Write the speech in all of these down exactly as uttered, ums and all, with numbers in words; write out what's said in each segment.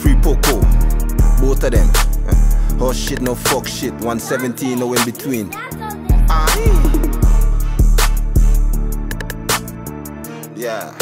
Free Poco, both of them. Oh shit, no fuck shit, one seventeen, no in between. Aye. Yeah.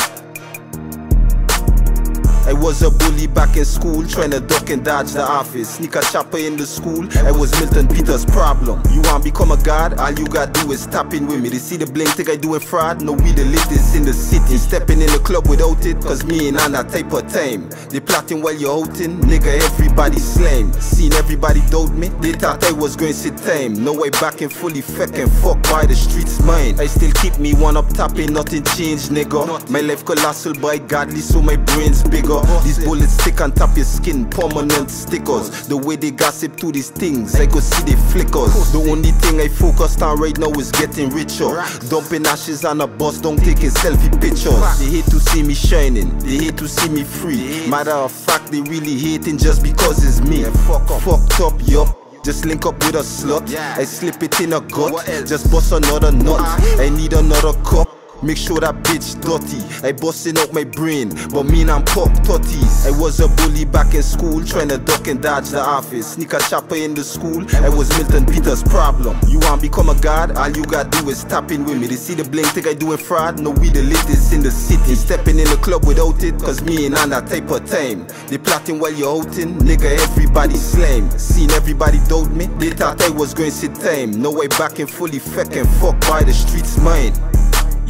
I was a bully back in school, trying to duck and dodge the office. Sneaker chopper in the school, I was Milton Peter's problem. You want to become a god? All you gotta do is tap in with me. They see the blink, think I doing fraud? No, we the latest in the city. Stepping in the club without it, cause me ain't on that type of time. They plotting while you're outing, nigga, everybody slain. Seen everybody doubt me, they thought I was going to sit time. Now I back in fully feckin', fuck by the streets mine. I still keep me one up tapping, nothing changed, nigga. My life colossal by godly, so my brain's bigger. These bullets stick on top your skin, permanent stickers. The way they gossip to these things, I could see they flickers. The only thing I focused on right now is getting richer. Dumping ashes on a bus, don't taking selfie pictures. They hate to see me shining, they hate to see me free. Matter of fact, they really hating just because it's me. Fucked up, yup. Just link up with a slut. I slip it in a gut, just bust another nut. I need another cup. Make sure that bitch dirty. I busting out my brain, but mean I'm pop thirties. I was a bully back in school, trying to duck and dodge the office. Sneaker chopper in the school, I was Milton Peter's problem. You want to become a god? All you gotta do is tap in with me. They see the blink, think I doing fraud? No, we the latest in the city. Stepping in the club without it, cause me ain't on that type of time. They plotting while you're outing, nigga, everybody slime. Seen everybody doubt me, they thought I was going to sit time. Now I back in fully feckin', fuck by the streets mine.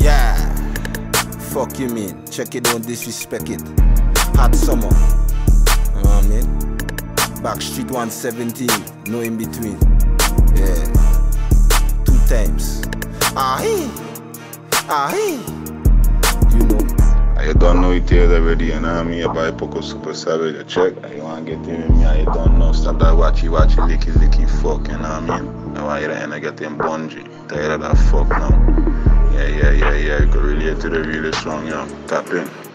Yeah, fuck you mean, check it, don't disrespect it. Hot summer, you know what I mean? Backstreet one seventeen, no in between. Yeah, two times. Aye, aye. You know. You don't know it here already, you know what I mean? You buy Poco Super Savage, check. You want to get in with me, I don't know. Stop that watchy, watchy, licky, licky, fuck, you know what I mean? I want you to get in bungee. Tired of that fuck now. Yeah, yeah, yeah, yeah, you could relate to the really strong, yeah. Tap in.